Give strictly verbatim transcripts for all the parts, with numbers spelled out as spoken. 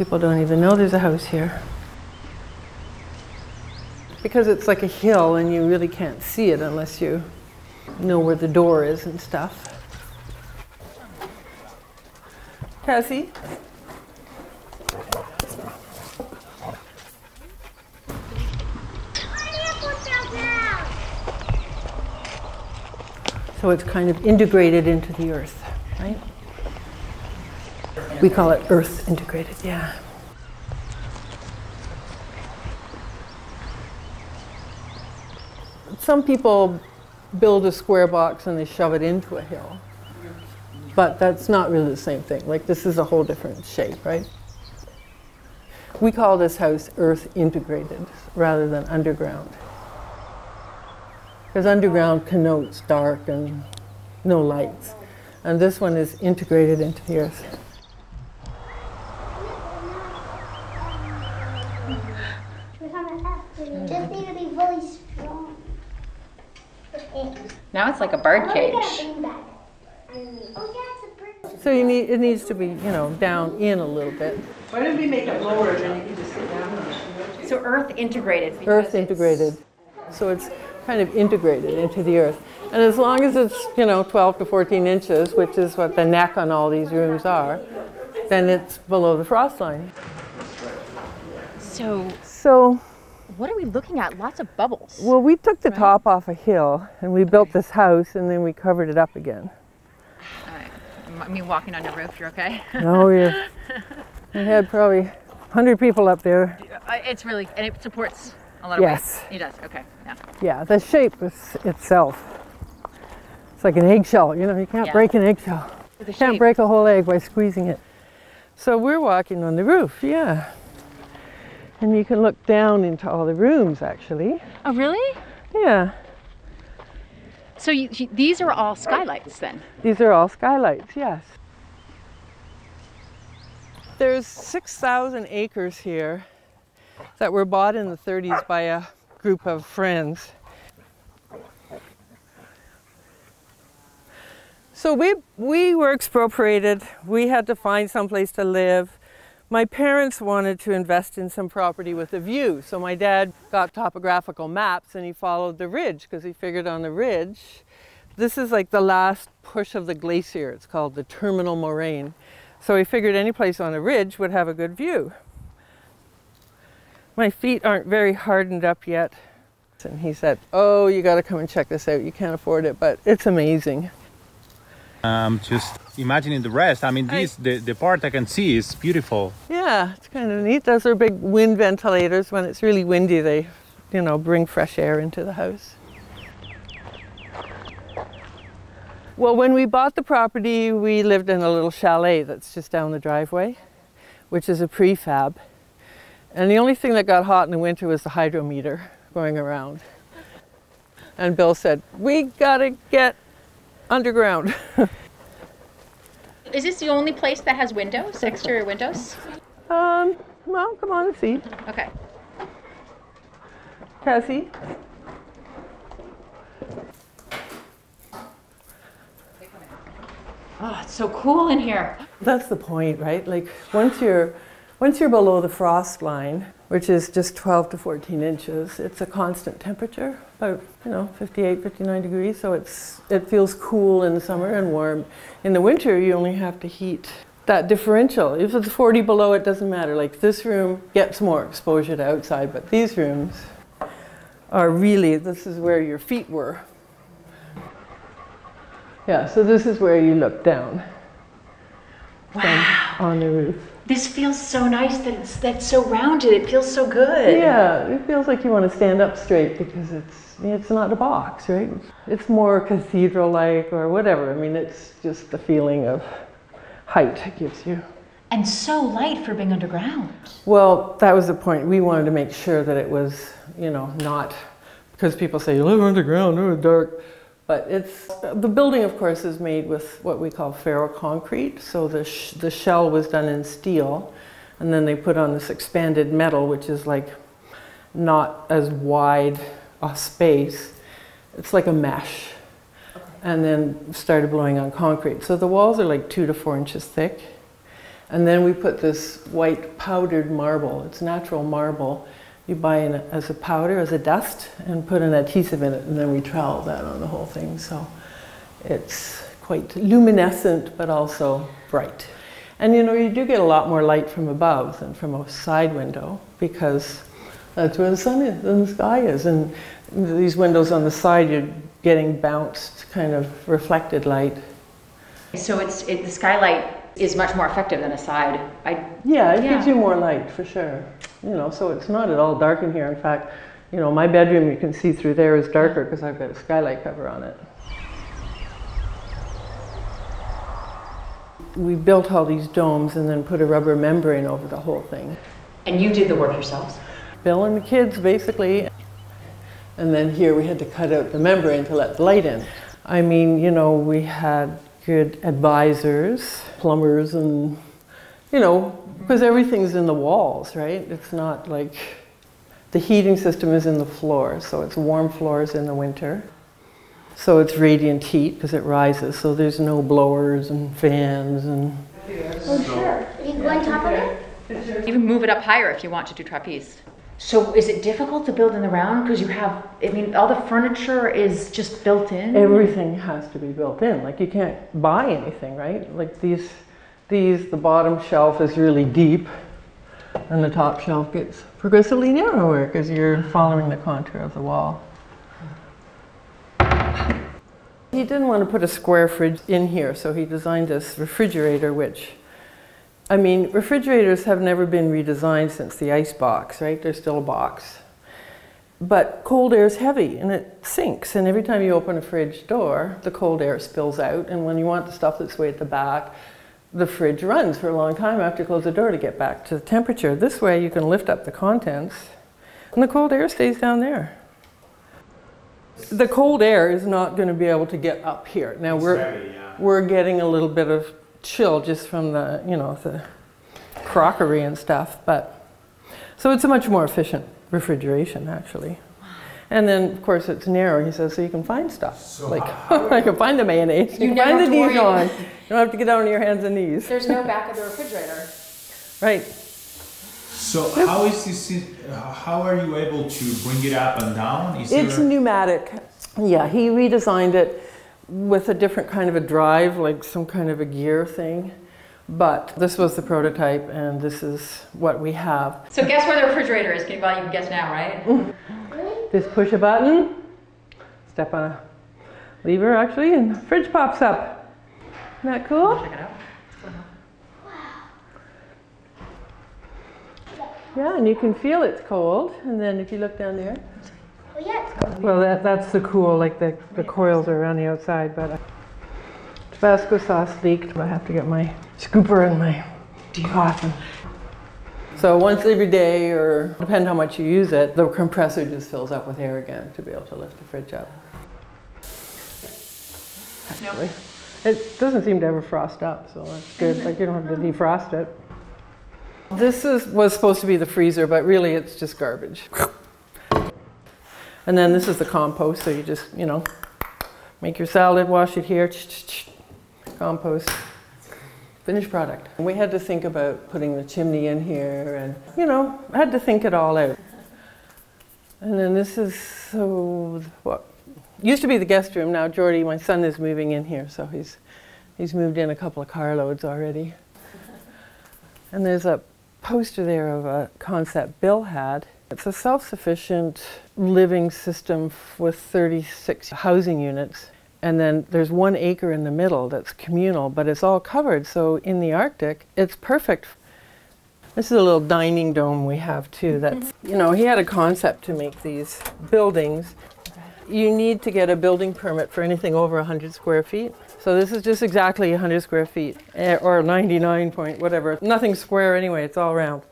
People don't even know there's a house here. Because it's like a hill and you really can't see it unless you know where the door is and stuff. Cassie? So it's kind of integrated into the earth, right? We call it Earth Integrated, yeah. Some people build a square box and they shove it into a hill. But that's not really the same thing. Like, this is a whole different shape, right? We call this house Earth Integrated rather than underground. Because underground connotes dark and no lights. And this one is integrated into the earth. Now it's like a bird cage. So you need, it needs to be, you know, down in a little bit. Why don't we make it lower and then you can just sit down? So Earth Integrated. Earth Integrated. So it's kind of integrated into the earth. And as long as it's, you know, twelve to fourteen inches, which is what the neck on all these rooms are, then it's below the frost line. So, so what are we looking at? Lots of bubbles. Well, we took the right? top off a hill and we built okay. this house and then we covered it up again. Uh, I mean, walking on the roof, you're okay? No, we, we had probably one hundred people up there. It's really, and it supports a lot of yes. weight. It does, okay. Yeah. Yeah, the shape is itself. It's like an eggshell, you know, you can't yeah. break an eggshell. You shape. can't break a whole egg by squeezing it. So we're walking on the roof, yeah. And you can look down into all the rooms, actually. Oh, really? Yeah. So you, you, these are all skylights, then? These are all skylights, yes. There's six thousand acres here that were bought in the thirties by a group of friends. So we, we were expropriated. We had to find someplace to live. My parents wanted to invest in some property with a view, so my dad got topographical maps and he followed the ridge because he figured on the ridge. This is like the last push of the glacier. It's called the terminal moraine. So he figured any place on a ridge would have a good view. My feet aren't very hardened up yet. And he said, oh, you gotta come and check this out. You can't afford it, but it's amazing. Um, just imagining the rest. I mean, this, I, the, the part I can see is beautiful. Yeah, it's kind of neat. Those are big wind ventilators. When it's really windy, they, you know, bring fresh air into the house. Well, when we bought the property, we lived in a little chalet that's just down the driveway, which is a prefab. And the only thing that got hot in the winter was the hydrometer going around. And Bill said, we gotta get underground. Is this the only place that has windows, exterior windows? Um, well, come on and see. Okay. Cassie? Oh, it's so cool in here. That's the point, right? Like, once you're, once you're below the frost line, which is just twelve to fourteen inches, it's a constant temperature, about, you know, fifty-eight, fifty-nine degrees, so it's, it feels cool in the summer and warm. In the winter, you only have to heat that differential. If it's forty below, it doesn't matter. Like, this room gets more exposure to outside, but these rooms are really, this is where your feet were. Yeah, so this is where you look down. Wow. On the roof. This feels so nice that it's that's so rounded. It feels so good. Yeah, it feels like you want to stand up straight because it's it's not a box, right? It's more cathedral-like or whatever. I mean, it's just the feeling of height it gives you. And so light for being underground. Well, that was the point. We wanted to make sure that it was, you know, not because people say you live underground, oh, dark. But it's, the building, of course, is made with what we call ferro-concrete. So the, sh the shell was done in steel, and then they put on this expanded metal, which is like not as wide a space. It's like a mesh, and then started blowing on concrete. So the walls are like two to four inches thick, And then we put this white powdered marble, it's natural marble, you buy in as a powder, as a dust, and put an adhesive in it, and then we trowel that on the whole thing. So it's quite luminescent, but also bright. And you know, you do get a lot more light from above than from a side window, because that's where the sun is and the sky is. And these windows on the side, you're getting bounced, kind of reflected light. So it's it, the skylight is much more effective than a side. I, yeah, it yeah. gives you more light, for sure. You know, so it's not at all dark in here. In fact, you know, my bedroom, you can see through there, is darker because I've got a skylight cover on it. We built all these domes and then put a rubber membrane over the whole thing. And you did the work yourselves? Bill and the kids, basically. And then here we had to cut out the membrane to let the light in. I mean, you know, we had good advisors, plumbers, and, you know, because everything's in the walls, right? It's not like, the heating system is in the floor, so it's warm floors in the winter. So it's radiant heat because it rises, so there's no blowers and fans and... Oh, sure. You can go on top of it? You can move it up higher if you want to do trapeze. So is it difficult to build in the round? Because you have, I mean, all the furniture is just built in? Everything has to be built in. Like, you can't buy anything, right? Like these, these, the bottom shelf is really deep and the top shelf gets progressively narrower because you're following the contour of the wall. He didn't want to put a square fridge in here, so he designed this refrigerator, which, I mean, refrigerators have never been redesigned since the ice box, right? They're still a box. But cold air is heavy and it sinks, and every time you open a fridge door, the cold air spills out, and when you want the stuff that's way at the back, the fridge runs for a long time after you close the door to get back to the temperature. This way you can lift up the contents, and the cold air stays down there. The cold air is not going to be able to get up here. Now we're Sorry, yeah. we're getting a little bit of chill just from the, you know, the crockery and stuff, but so it's a much more efficient refrigeration actually. And then of course it's narrow, he says, so you can find stuff. So like I can find the mayonnaise, you, you can find the Dijon. You don't have to get down on your hands and knees. There's no back of the refrigerator. Right. So how is this, how are you able to bring it up and down? Is it's there... pneumatic. Yeah, he redesigned it with a different kind of a drive, like some kind of a gear thing. But this was the prototype and this is what we have. So guess where the refrigerator is? Well, you can guess now, right? Just push a button, step on a lever actually, and the fridge pops up. Isn't that cool? Check it out. Yeah, and you can feel it's cold, and then if you look down there... Oh, yeah, it's cold. Well, that, that's the cool, like the, the coils are around the outside, but... Uh, Tabasco sauce leaked, but I have to get my scooper and my coffin. So once every day, or depending how much you use it, the compressor just fills up with air again to be able to lift the fridge up. Actually, nope. It doesn't seem to ever frost up, so that's good. Like, you don't have to defrost it. This is, was supposed to be the freezer, but really it's just garbage. And then this is the compost, so you just, you know, make your salad, wash it here, compost, finished product. And we had to think about putting the chimney in here and, you know, I had to think it all out. And then this is, so, what used to be the guest room. Now Jordy, my son, is moving in here, so he's, he's moved in a couple of carloads already. And there's a poster there of a concept Bill had. It's a self-sufficient living system with thirty-six housing units. And then there's one acre in the middle that's communal, but it's all covered. So in the Arctic, it's perfect. This is a little dining dome we have too. That's, you know, he had a concept to make these buildings. You need to get a building permit for anything over one hundred square feet. So this is just exactly one hundred square feet, or ninety-nine point whatever. Nothing square anyway, it's all round.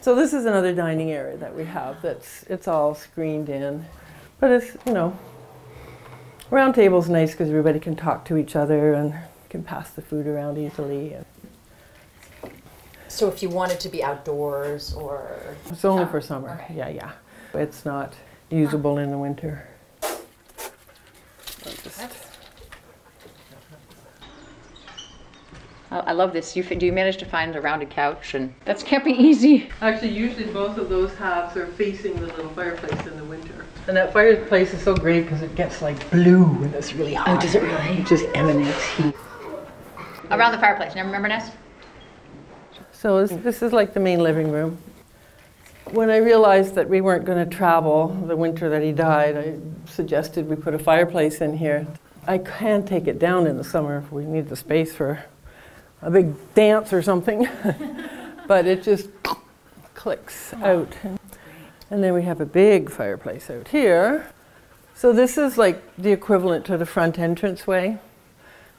So this is another dining area that we have that's, it's all screened in. But it's, you know, round table's nice because everybody can talk to each other and can pass the food around easily. So if you wanted to be outdoors or? It's only oh, for summer, okay. yeah, yeah. It's not usable in the winter. Just Uh, I love this. You, do you manage to find a rounded couch? And that's can't be easy. Actually, usually both of those halves are facing the little fireplace in the winter. And that fireplace is so great because it gets like blue and it's really hot. Oh, does it really? It just emanates heat. Around the fireplace. Now remember, Ness? So this, this is like the main living room. When I realized that we weren't going to travel the winter that he died, I suggested we put a fireplace in here. I can take it down in the summer if we need the space for a big dance or something, but it just clicks out. And then we have a big fireplace out here. So this is like the equivalent to the front entranceway.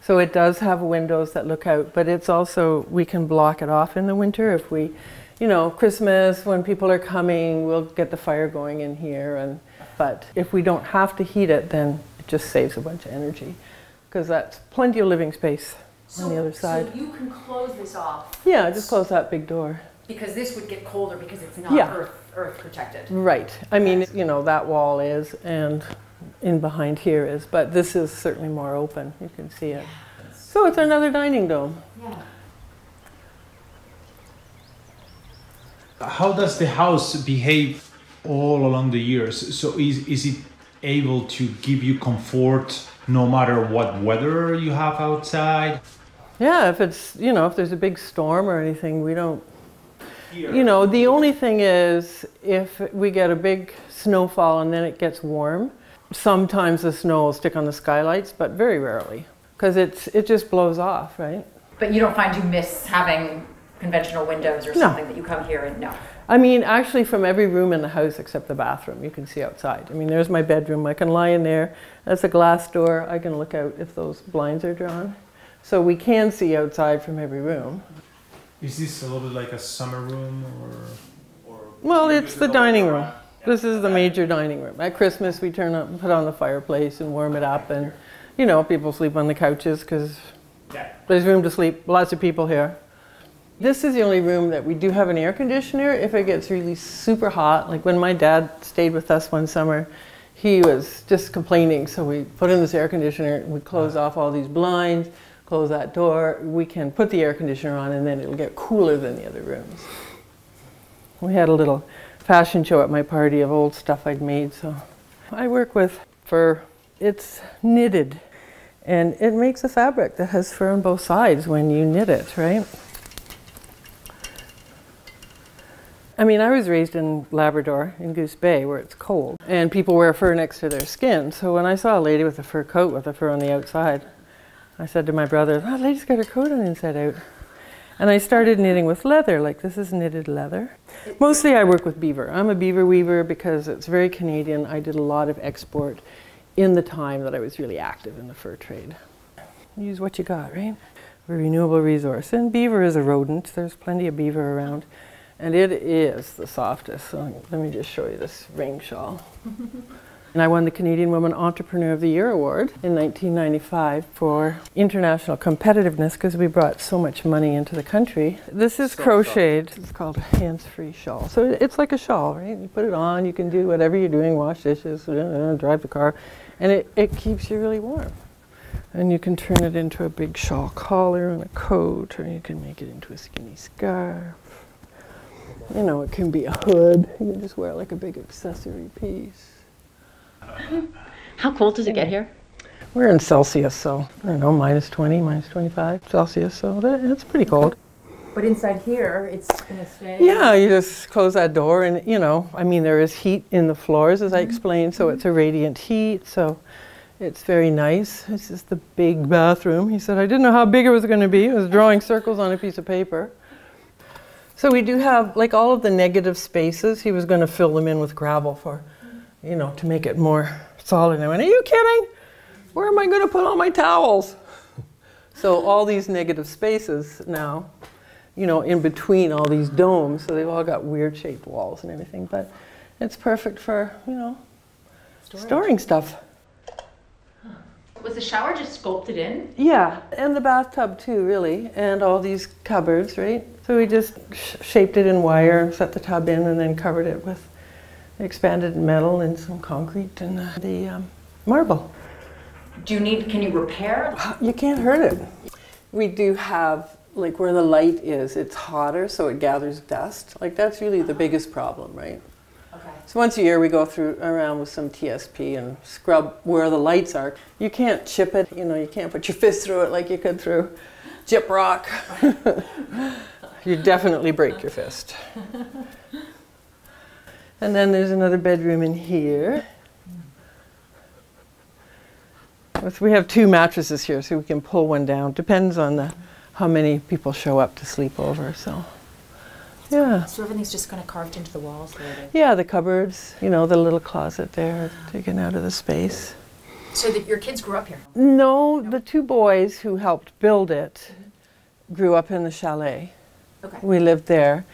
So it does have windows that look out, but it's also, we can block it off in the winter if we, you know, Christmas, when people are coming, we'll get the fire going in here. And, but if we don't have to heat it, then it just saves a bunch of energy, because that's plenty of living space so, on the other side. So you can close this off? Yeah, just close that big door. Because this would get colder because it's not yeah. earth, earth protected. Right. I mean, you know, that wall is, and in behind here is, but this is certainly more open. You can see it. Yes. So it's another dining dome. Yeah. How does the house behave all along the years? So is, is it able to give you comfort no matter what weather you have outside? Yeah, if it's, you know, if there's a big storm or anything, we don't, Here. you know, the only thing is if we get a big snowfall and then it gets warm, sometimes the snow will stick on the skylights, but very rarely, because it's it just blows off, right? But you don't find you miss having conventional windows or no. something that you come here and no? I mean, actually from every room in the house except the bathroom, you can see outside. I mean, there's my bedroom. I can lie in there. That's a glass door. I can look out if those blinds are drawn. So we can see outside from every room. Is this a little bit like a summer room or? or well, it's the dining room. This is the major dining room. At Christmas, we turn up and put on the fireplace and warm it up. And, you know, people sleep on the couches because there's room to sleep. Lots of people here. This is the only room that we do have an air conditioner if it gets really super hot. Like when my dad stayed with us one summer, he was just complaining. So we put in this air conditioner and we close off all these blinds, close that door. We can put the air conditioner on and then it'll get cooler than the other rooms. We had a little fashion show at my party of old stuff I'd made. So I work with fur. It's knitted and it makes a fabric that has fur on both sides when you knit it, right? I mean, I was raised in Labrador in Goose Bay where it's cold and people wear fur next to their skin. So when I saw a lady with a fur coat with a fur on the outside, I said to my brother, that oh, lady's got her coat on inside out. And I started knitting with leather, like this is knitted leather. Mostly I work with beaver. I'm a beaver weaver because it's very Canadian. I did a lot of export in the time that I was really active in the fur trade. Use what you got, right? A renewable resource. And beaver is a rodent. There's plenty of beaver around. And it is the softest. So let me just show you this ring shawl. And I won the Canadian Woman Entrepreneur of the Year Award in nineteen ninety-five for international competitiveness because we brought so much money into the country. This is so crocheted. Soft. It's called a hands-free shawl. So it's like a shawl, right? You put it on, you can do whatever you're doing, wash dishes, drive the car, and it, it keeps you really warm. And you can turn it into a big shawl collar and a coat, or you can make it into a skinny scarf. You know, it can be a hood. You can just wear it like a big accessory piece. How cold does it get here? We're in Celsius, so I don't know, minus twenty, minus twenty-five Celsius, so that, that's pretty cold. But inside here, it's going to stay? Yeah, you just close that door and, you know, I mean, there is heat in the floors, as mm-hmm. I explained, so mm-hmm. it's a radiant heat, so it's very nice. This is the big bathroom. He said, I didn't know how big it was going to be. It was drawing circles on a piece of paper. So we do have, like all of the negative spaces, he was going to fill them in with gravel for you know, to make it more solid. And I went, are you kidding? Where am I going to put all my towels? So all these negative spaces now, you know, in between all these domes, so they've all got weird shaped walls and everything, but it's perfect for, you know, Storage. storing stuff. Was the shower just sculpted in? Yeah, and the bathtub too, really, and all these cupboards, right? So we just sh shaped it in wire, set the tub in, and then covered it with expanded metal and some concrete and uh, the um, marble. Do you need, can you repair? You can't hurt it. We do have like where the light is, it's hotter, so it gathers dust. Like that's really the biggest problem, right? Okay. So once a year we go through around with some T S P and scrub where the lights are. You can't chip it, you know, you can't put your fist through it like you could through gyp rock. You definitely break your fist. And then there's another bedroom in here. We have two mattresses here, so we can pull one down. Depends on the, how many people show up to sleep over. So, yeah. So everything's just kind of carved into the walls. Later. Yeah, the cupboards. You know, the little closet there, taken out of the space. So that your kids grew up here? No, no, the two boys who helped build it mm-hmm. grew up in the chalet. Okay. We lived there,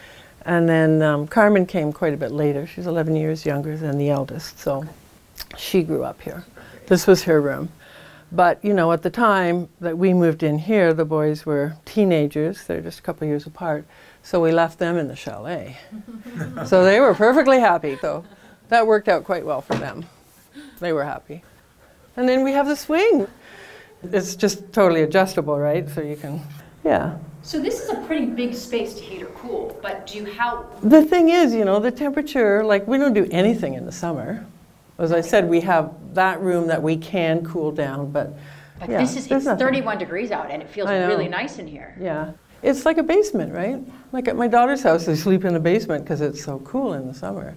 and then um, Carmen came quite a bit later. She's eleven years younger than the eldest, so okay. she grew up here. This was her room. But, you know, at the time that we moved in here, the boys were teenagers. They're just a couple years apart. So we left them in the chalet. So they were perfectly happy, though. That worked out quite well for them. They were happy. And then we have the swing. It's just totally adjustable, right? So you can, yeah. So this is a pretty big space to heat or cool, but do you how? The thing is, you know, the temperature, like we don't do anything in the summer. As I said, we have that room that we can cool down, but But yeah, this is, it's nothing. thirty-one degrees out and it feels really nice in here. Yeah. It's like a basement, right? Like at my daughter's house, they sleep in the basement because it's so cool in the summer.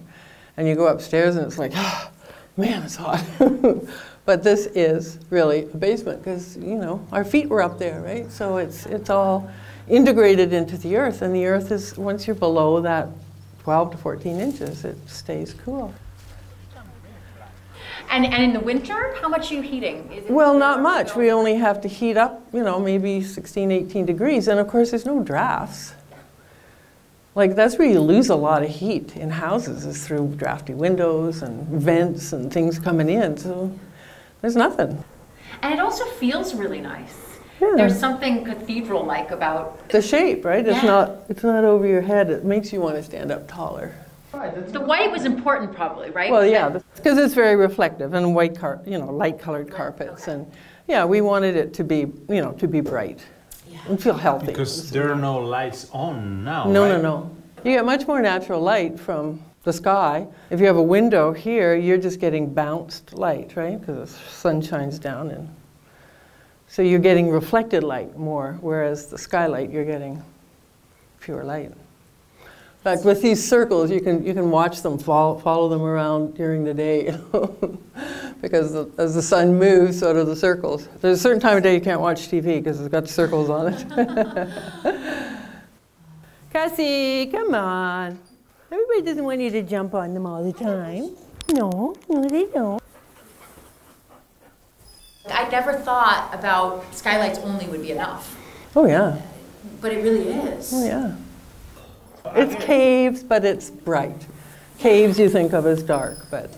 And you go upstairs and it's like, oh, man, it's hot. But this is really a basement because, you know, our feet were up there, right? So it's, it's all integrated into the earth, and the earth is, once you're below that twelve to fourteen inches, it stays cool. And, and in the winter, how much are you heating? Is it well, not much. We only have to heat up, you know, maybe sixteen, eighteen degrees. And of course, there's no drafts. Like, that's where you lose a lot of heat in houses, is through drafty windows and vents and things coming in. So there's nothing. And it also feels really nice. Yeah. There's something cathedral-like about the shape, right? Yeah. It's not, it's not over your head. It makes you want to stand up taller. The white was important, probably, right? Well, yeah, because it's very reflective, and white, car you know, light-colored carpets, okay. and yeah, we wanted it to be, you know, to be bright yeah. and feel healthy. Because there are no lights on now. No, right? no, no. You get much more natural light from the sky. If you have a window here, you're just getting bounced light, right? Because the sun shines down, and so you're getting reflected light more. Whereas the skylight, you're getting pure light. Like with these circles, you can, you can watch them, follow, follow them around during the day because the, as the sun moves, so do the circles. There's a certain time of day you can't watch T V because it's got circles on it. Cassie, come on. Everybody doesn't want you to jump on them all the time. No, no they don't. I never thought about skylights only would be enough. Oh yeah. But it really is. Oh yeah. It's caves, but it's bright. Caves you think of as dark, but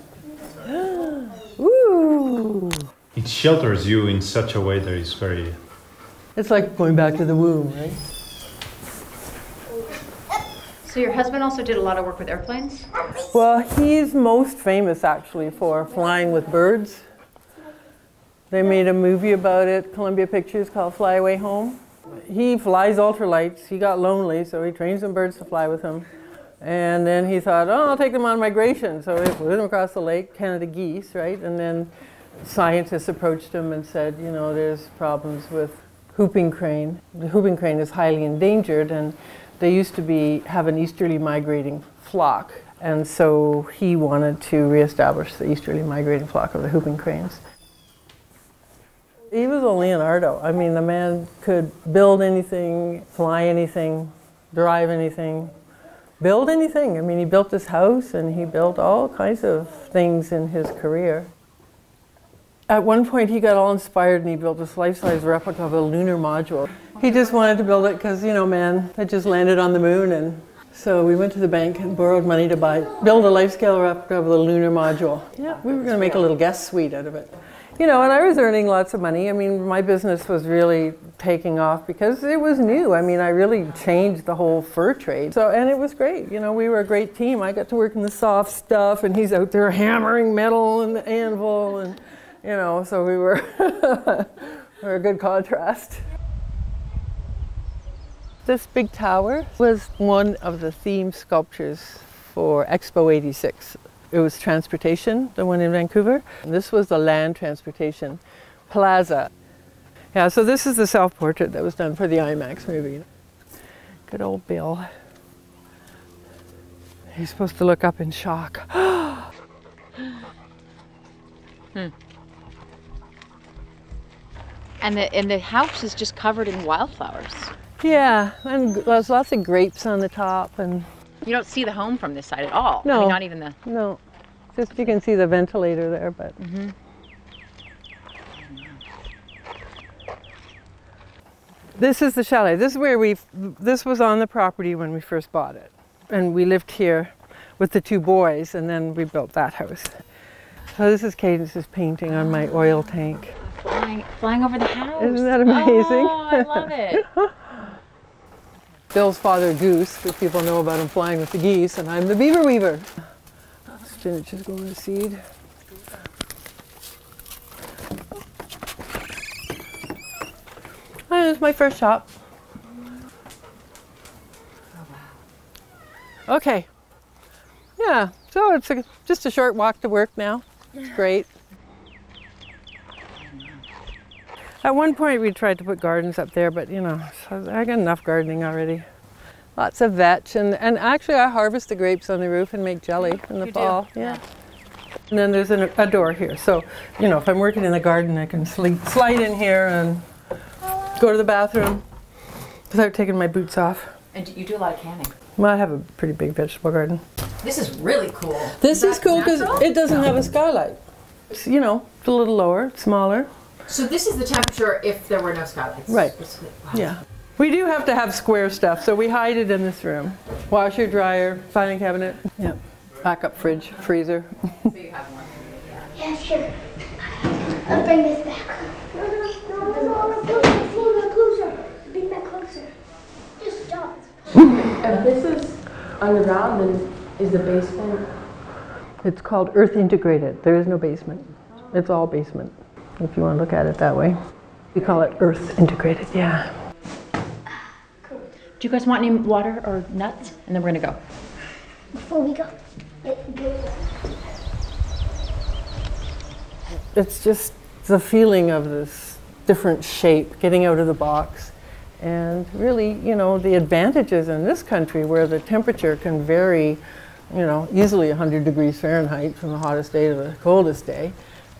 ooh. It shelters you in such a way that it's very. It's like going back to the womb, right? So your husband also did a lot of work with airplanes? Well, he's most famous actually for flying with birds. They made a movie about it, Columbia Pictures, called Fly Away Home. He flies ultralights. He got lonely, so he trained some birds to fly with him. And then he thought, oh, I'll take them on migration. So he flew them across the lake, Canada Geese, right? And then scientists approached him and said, you know, there's problems with whooping crane. The whooping crane is highly endangered, and they used to be, have an easterly migrating flock. And so he wanted to reestablish the easterly migrating flock of the whooping cranes. He was a Leonardo. I mean, the man could build anything, fly anything, drive anything, build anything. I mean, he built his house and he built all kinds of things in his career. At one point, he got all inspired and he built this life-size replica of a lunar module. He just wanted to build it because, you know, man had just landed on the moon. And so we went to the bank and borrowed money to buy, build a life-scale replica of the lunar module. Yeah, we were going to make a little guest suite out of it. You know, and I was earning lots of money. I mean, my business was really taking off because it was new. I mean, I really changed the whole fur trade. So, and it was great. You know, we were a great team. I got to work in the soft stuff, and he's out there hammering metal and the anvil, and you know, so we were, we were a good contrast. This big tower was one of the theme sculptures for Expo eighty-six. It was transportation, the one in Vancouver. And this was the land transportation plaza. Yeah, so this is the self-portrait that was done for the IMAX movie. Good old Bill. He's supposed to look up in shock. hmm. And the, and the house is just covered in wildflowers. Yeah, and there's lots of grapes on the top. And you don't see the home from this side at all. No. I mean, not even the... No. Just you can see the ventilator there, but... Mm-hmm. This is the chalet. This is where we... This was on the property when we first bought it. And we lived here with the two boys, and then we built that house. So this is Cadence's painting on my oil tank. Flying, flying over the house. Isn't that amazing? Oh, I love it. Bill's father, Goose, because people know about him flying with the geese, and I'm the beaver weaver. Spinach is going to seed. Oh, this is my first shop. Okay. Yeah, so it's a, just a short walk to work now. It's great. At one point we tried to put gardens up there, but you know, I got enough gardening already. Lots of vetch, and, and actually I harvest the grapes on the roof and make jelly in the you fall. Do. Yeah. And then there's an, a door here, so you know, if I'm working in the garden, I can sleep, slide in here and go to the bathroom without taking my boots off. And you do a lot of canning. Well, I have a pretty big vegetable garden. This is really cool. This is, is cool because it doesn't have a skylight. It's, you know, a little lower, smaller. So this is the temperature if there were no skylights. Right. Wow. Yeah. We do have to have square stuff, so we hide it in this room. Washer, dryer, filing cabinet. Yeah. Backup fridge, freezer. So you have one. Yeah, sure. I'll bring this back. No, no, no, no, no, no, closer. Bring that closer. Just stop. If this is underground, then is the basement? It's called Earth Integrated. There is no basement. It's all basement, if you want to look at it that way. We call it Earth Integrated, yeah. Cool. Do you guys want any water or nuts? And then we're going to go. Before we go. It's just the feeling of this different shape, getting out of the box. And really, you know, the advantages in this country where the temperature can vary, you know, easily one hundred degrees Fahrenheit from the hottest day to the coldest day.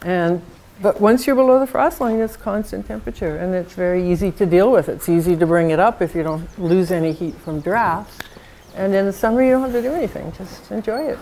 And but once you're below the frost line, it's constant temperature, and it's very easy to deal with. It's easy to bring it up if you don't lose any heat from drafts. And in the summer, you don't have to do anything. Just enjoy it.